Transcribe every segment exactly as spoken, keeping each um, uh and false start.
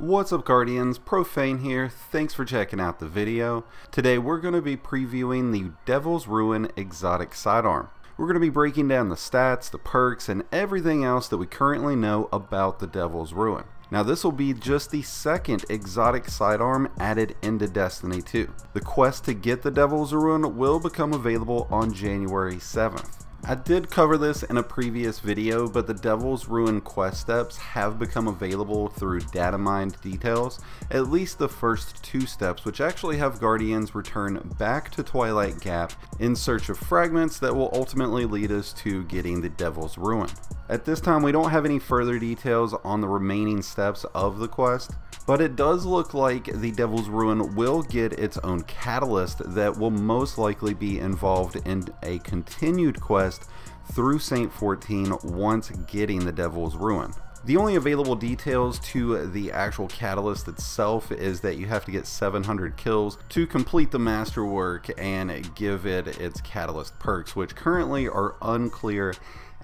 What's up, Guardians? Profane here. Thanks for checking out the video. Today we're going to be previewing the Devil's Ruin exotic sidearm. We're going to be breaking down the stats, the perks, and everything else that we currently know about the Devil's Ruin. Now this will be just the second exotic sidearm added into Destiny two. The quest to get the Devil's Ruin will become available on January seventh. I did cover this in a previous video, but the Devil's Ruin quest steps have become available through data mined details, at least the first two steps, which actually have Guardians return back to Twilight Gap in search of fragments that will ultimately lead us to getting the Devil's Ruin. At this time, we don't have any further details on the remaining steps of the quest, but it does look like the Devil's Ruin will get its own catalyst that will most likely be involved in a continued quest through Saint fourteen once getting the Devil's Ruin. The only available details to the actual catalyst itself is that you have to get seven hundred kills to complete the masterwork and give it its catalyst perks, which currently are unclear,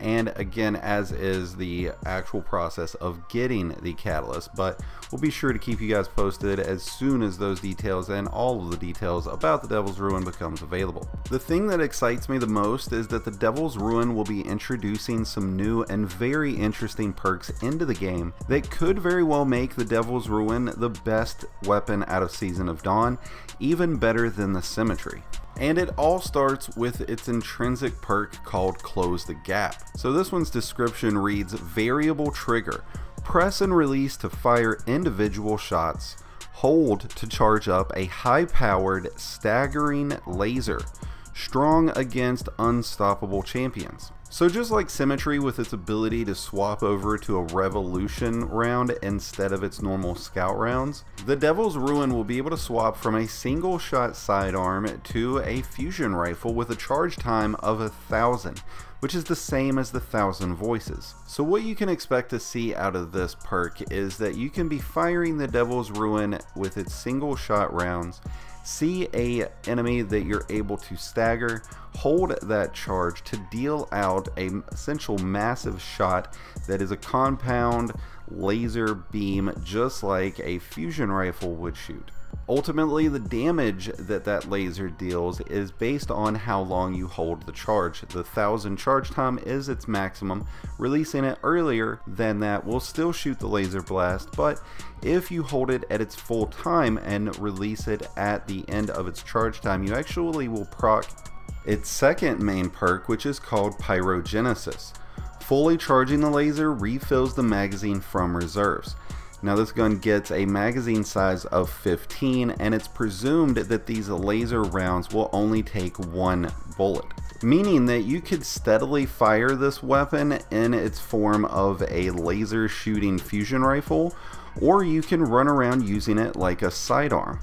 and again, as is the actual process of getting the catalyst. But we'll be sure to keep you guys posted as soon as those details and all of the details about the Devil's Ruin becomes available. The thing that excites me the most is that the Devil's Ruin will be introducing some new and very interesting perks into the game that could very well make the Devil's Ruin the best weapon out of Season of Dawn, even better than the Symmetry. And it all starts with its intrinsic perk called Close the Gap. So this one's description reads, variable trigger, press and release to fire individual shots, hold to charge up a high-powered staggering laser, strong against unstoppable champions. So just like Symmetry with its ability to swap over to a Revolution round instead of its normal Scout rounds, the Devil's Ruin will be able to swap from a single shot sidearm to a fusion rifle with a charge time of a thousand, which is the same as the thousand voices. So what you can expect to see out of this perk is that you can be firing the Devil's Ruin with its single shot rounds, see a enemy that you're able to stagger, hold that charge to deal out a essential massive shot that is a compound laser beam, just like a fusion rifle would shoot. Ultimately, the damage that that laser deals is based on how long you hold the charge. The thousand charge time is its maximum. Releasing it earlier than that will still shoot the laser blast, but if you hold it at its full time and release it at the end of its charge time, you actually will proc its second main perk, which is called Pyrogenesis. Fully charging the laser refills the magazine from reserves. Now this gun gets a magazine size of fifteen, and it's presumed that these laser rounds will only take one bullet, meaning that you could steadily fire this weapon in its form of a laser shooting fusion rifle, or you can run around using it like a sidearm.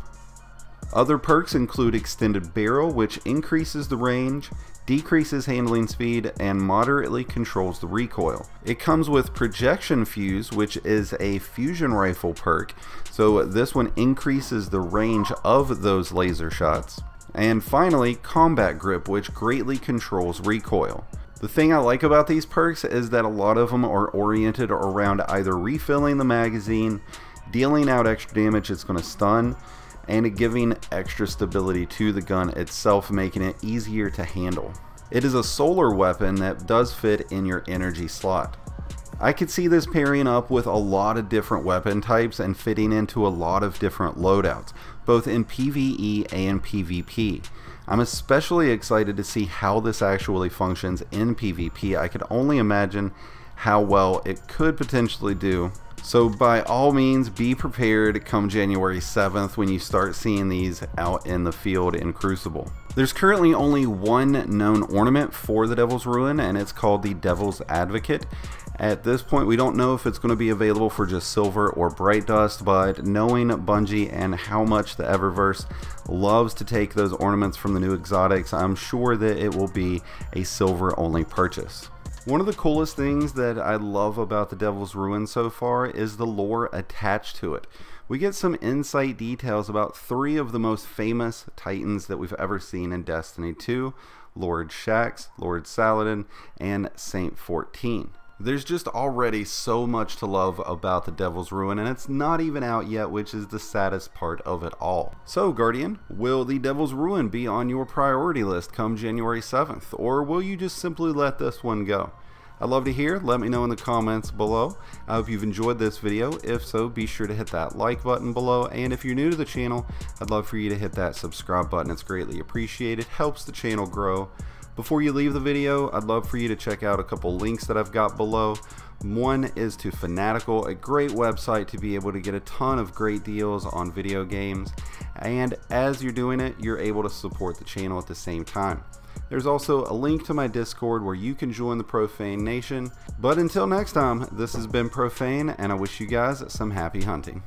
Other perks include Extended Barrel, which increases the range, decreases handling speed, and moderately controls the recoil. It comes with Projection Fuse, which is a fusion rifle perk, so this one increases the range of those laser shots. And finally, Combat Grip, which greatly controls recoil. The thing I like about these perks is that a lot of them are oriented around either refilling the magazine, dealing out extra damage it's going to stun, and giving extra stability to the gun itself, making it easier to handle. It is a solar weapon that does fit in your energy slot. I could see this pairing up with a lot of different weapon types and fitting into a lot of different loadouts, both in PvE and PvP. I'm especially excited to see how this actually functions in PvP. I could only imagine how well it could potentially do. So by all means, be prepared come January seventh when you start seeing these out in the field in Crucible. There's currently only one known ornament for the Devil's Ruin, and it's called the Devil's Advocate. At this point, we don't know if it's going to be available for just silver or bright dust, but knowing Bungie and how much the Eververse loves to take those ornaments from the new exotics, I'm sure that it will be a silver only purchase. One of the coolest things that I love about the Devil's Ruin so far is the lore attached to it. We get some insight details about three of the most famous titans that we've ever seen in Destiny two, Lord Shaxx, Lord Saladin, and Saint fourteen. There's just already so much to love about the Devil's Ruin, and it's not even out yet, which is the saddest part of it all. So Guardian, will the Devil's Ruin be on your priority list come January seventh, or will you just simply let this one go? I'd love to hear. Let me know in the comments below. I hope you've enjoyed this video. If so, be sure to hit that like button below. And if you're new to the channel, I'd love for you to hit that subscribe button. It's greatly appreciated. Helps the channel grow. Before you leave the video, I'd love for you to check out a couple links that I've got below. One is to Fanatical, a great website to be able to get a ton of great deals on video games. And as you're doing it, you're able to support the channel at the same time. There's also a link to my Discord where you can join the Profane Nation. But until next time, this has been Profane, and I wish you guys some happy hunting.